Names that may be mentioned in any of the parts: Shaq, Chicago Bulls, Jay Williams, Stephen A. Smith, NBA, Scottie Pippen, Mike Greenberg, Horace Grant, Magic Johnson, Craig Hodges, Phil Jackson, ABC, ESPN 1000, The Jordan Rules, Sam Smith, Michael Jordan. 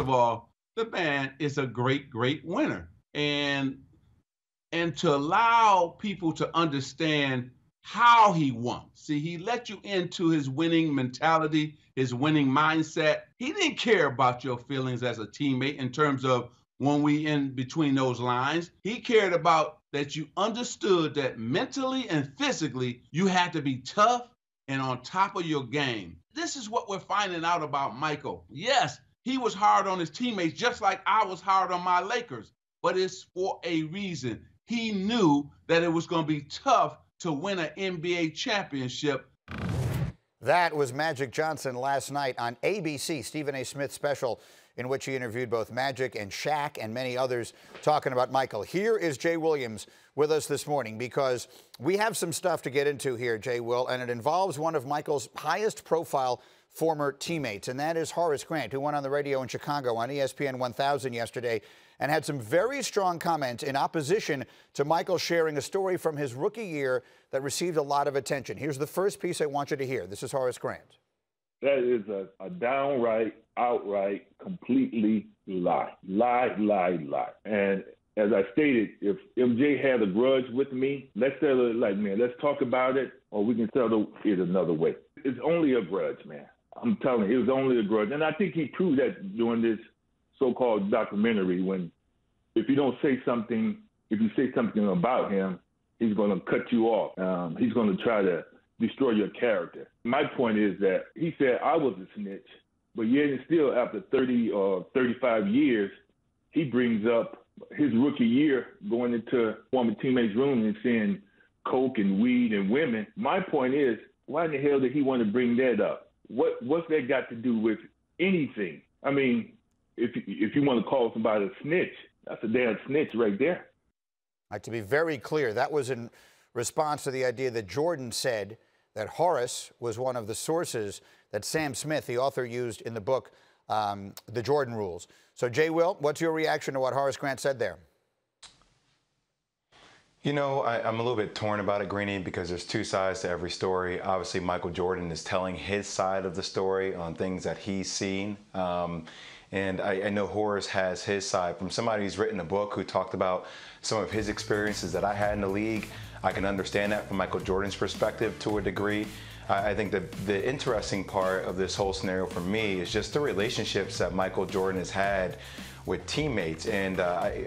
of all, the man is a great, great winner. And to allow people to understand how he won. See, he let you into his winning mentality, his winning mindset. He didn't care about your feelings as a teammate in terms of when we in between those lines. He cared about that you understood that mentally and physically you had to be tough and on top of your game. This is what we're finding out about Michael. Yes, he was hard on his teammates just like I was hard on my Lakers, but it's for a reason. He knew that it was going to be tough to win an NBA championship. That was Magic Johnson last night on ABC, Stephen A. Smith special, in which he interviewed both Magic and Shaq and many others talking about Michael. Here is Jay Williams with us this morning because we have some stuff to get into here, Jay Will, and it involves one of Michael's highest profile former teammates, and that is Horace Grant, who went on the radio in Chicago on ESPN 1000 yesterday and had some very strong comments in opposition to Michael sharing a story from his rookie year that received a lot of attention. Here's the first piece I want you to hear. This is Horace Grant. That is a downright, outright, completely lie. Lie, lie, lie. And as I stated, if MJ had a grudge with me, let's settle it like, man, let's talk about it, or we can settle it another way. It's only a grudge, man. I'm telling you, it was only a grudge. And I think he proved that during this so-called documentary, when if you don't say something, if you say something about him, he's going to cut you off. He's going to try to destroy your character. My point is that he said I was a snitch, but yet and still after 30 or 35 years, he brings up his rookie year going into former teammates' room and seeing coke and weed and women. My point is, why in the hell did he want to bring that up? What's that got to do with anything? I mean, if you want to call somebody a snitch, that's a damn snitch right there. Right, to be very clear, that was in response to the idea that Jordan said that Horace was one of the sources that Sam Smith, the author, used in the book, The Jordan Rules. So, Jay Will, what's your reaction to what Horace Grant said there? You know, I'm a little bit torn about it, Greeny, because there's two sides to every story. Obviously, Michael Jordan is telling his side of the story on things that he's seen. And I know Horace has his side. From somebody who's written a book who talked about some of his experiences that I had in the league, I can understand that from Michael Jordan's perspective to a degree. I think that the interesting part of this whole scenario for me is just the relationships that Michael Jordan has had with teammates. And,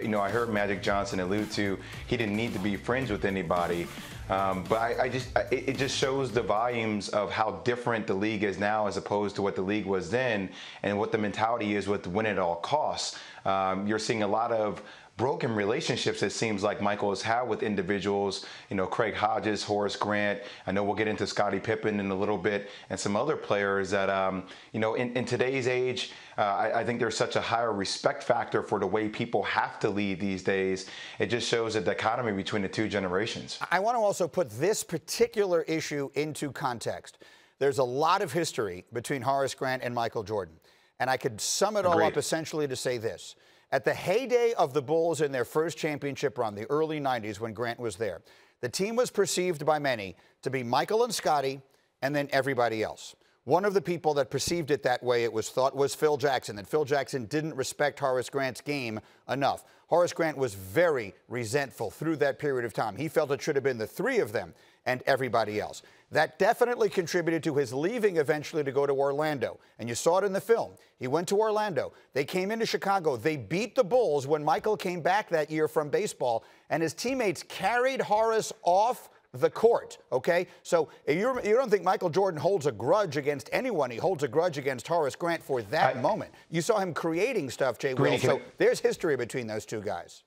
you know, I heard Magic Johnson allude to he didn't need to be friends with anybody. But it just shows the volumes of how different the league is now as opposed to what the league was then and what the mentality is with win at all costs. You're seeing a lot of broken relationships, it seems like Michael has had with individuals, you know, Craig Hodges, Horace Grant. I know we'll get into Scottie Pippen in a little bit and some other players that, you know, in today's age, I think there's such a higher respect factor for the way people have to lead these days. It just shows a dichotomy between the two generations. I want to also put this particular issue into context. There's a lot of history between Horace Grant and Michael Jordan, and I could sum it all up essentially to say this. At the heyday of the Bulls in their first championship run, the early 90s when Grant was there, the team was perceived by many to be Michael and Scottie and then everybody else. One of the people that perceived it that way, it was thought, was Phil Jackson, that Phil Jackson didn't respect Horace Grant's game enough. Horace Grant was very resentful through that period of time. He felt it should have been the three of them and everybody else. That definitely contributed to his leaving eventually to go to Orlando. And you saw it in the film. He went to Orlando. They came into Chicago. They beat the Bulls when Michael came back that year from baseball, and his teammates carried Horace off the court, okay? So you don't think Michael Jordan holds a grudge against anyone. He holds a grudge against Horace Grant for that moment. You saw him creating stuff, Jay Will. So there's history between those two guys.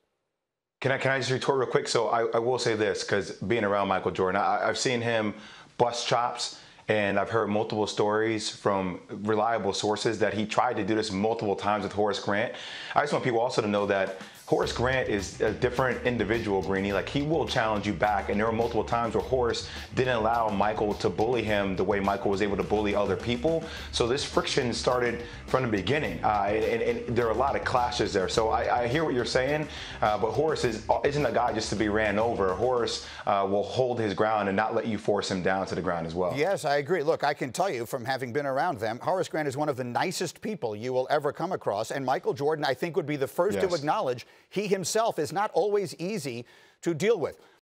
Can I just retort real quick? So I will say this, because being around Michael Jordan, I've seen him bust chops, and I've heard multiple stories from reliable sources that he tried to do this multiple times with Horace Grant. I just want people also to know that Horace Grant is a different individual, Greeny. Like, he will challenge you back, and there were multiple times where Horace didn't allow Michael to bully him the way Michael was able to bully other people. So this friction started from the beginning, and there are a lot of clashes there. So I hear what you're saying, but Horace isn't a guy just to be ran over. Horace will hold his ground and not let you force him down to the ground as well. Yes, I I agree. Look, I can tell you from having been around them, Horace Grant is one of the nicest people you will ever come across. And Michael Jordan, I think, would be the first to acknowledge he himself is not always easy to deal with.